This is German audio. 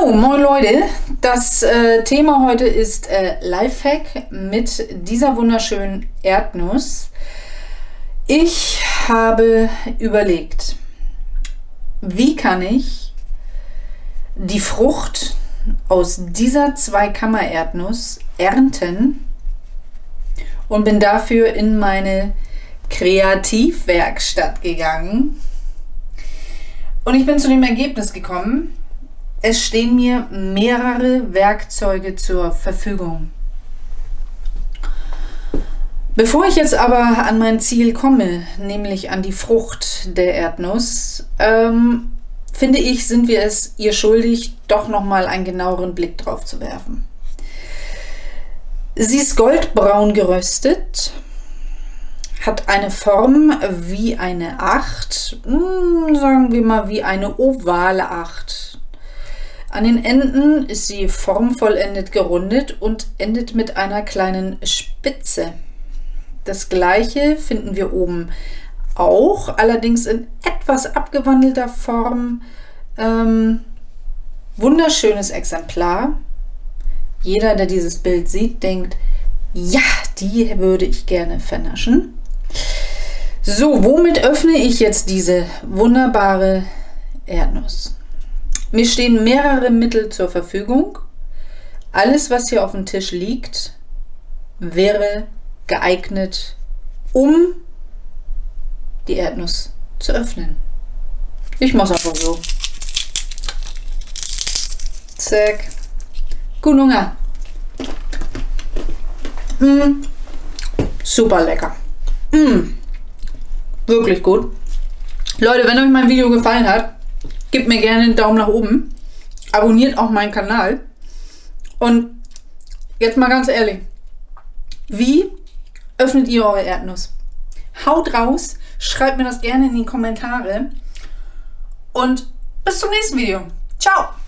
So, moin Leute, das Thema heute ist Lifehack mit dieser wunderschönen Erdnuss. Ich habe überlegt, wie kann ich die Frucht aus dieser Zweikammer-Erdnuss ernten und bin dafür in meine Kreativwerkstatt gegangen und ich bin zu dem Ergebnis gekommen, es stehen mir mehrere Werkzeuge zur Verfügung. Bevor ich jetzt aber an mein Ziel komme, nämlich an die Frucht der Erdnuss, finde ich, sind wir es ihr schuldig, doch nochmal einen genaueren Blick drauf zu werfen. Sie ist goldbraun geröstet, hat eine Form wie eine 8, sagen wir mal wie eine ovale 8. An den Enden ist sie formvollendet gerundet und endet mit einer kleinen Spitze. Das gleiche finden wir oben auch, allerdings in etwas abgewandelter Form. Wunderschönes Exemplar. Jeder, der dieses Bild sieht, denkt, ja, die würde ich gerne vernaschen. So, womit öffne ich jetzt diese wunderbare Erdnuss? Mir stehen mehrere Mittel zur Verfügung. Alles, was hier auf dem Tisch liegt, wäre geeignet, um die Erdnuss zu öffnen. Ich mache es einfach so. Zack. Guten Hunger. Super lecker. Wirklich gut. Leute, wenn euch mein Video gefallen hat, gebt mir gerne einen Daumen nach oben. Abonniert auch meinen Kanal. Und jetzt mal ganz ehrlich, wie öffnet ihr eure Erdnuss? Haut raus, schreibt mir das gerne in die Kommentare und bis zum nächsten Video. Ciao!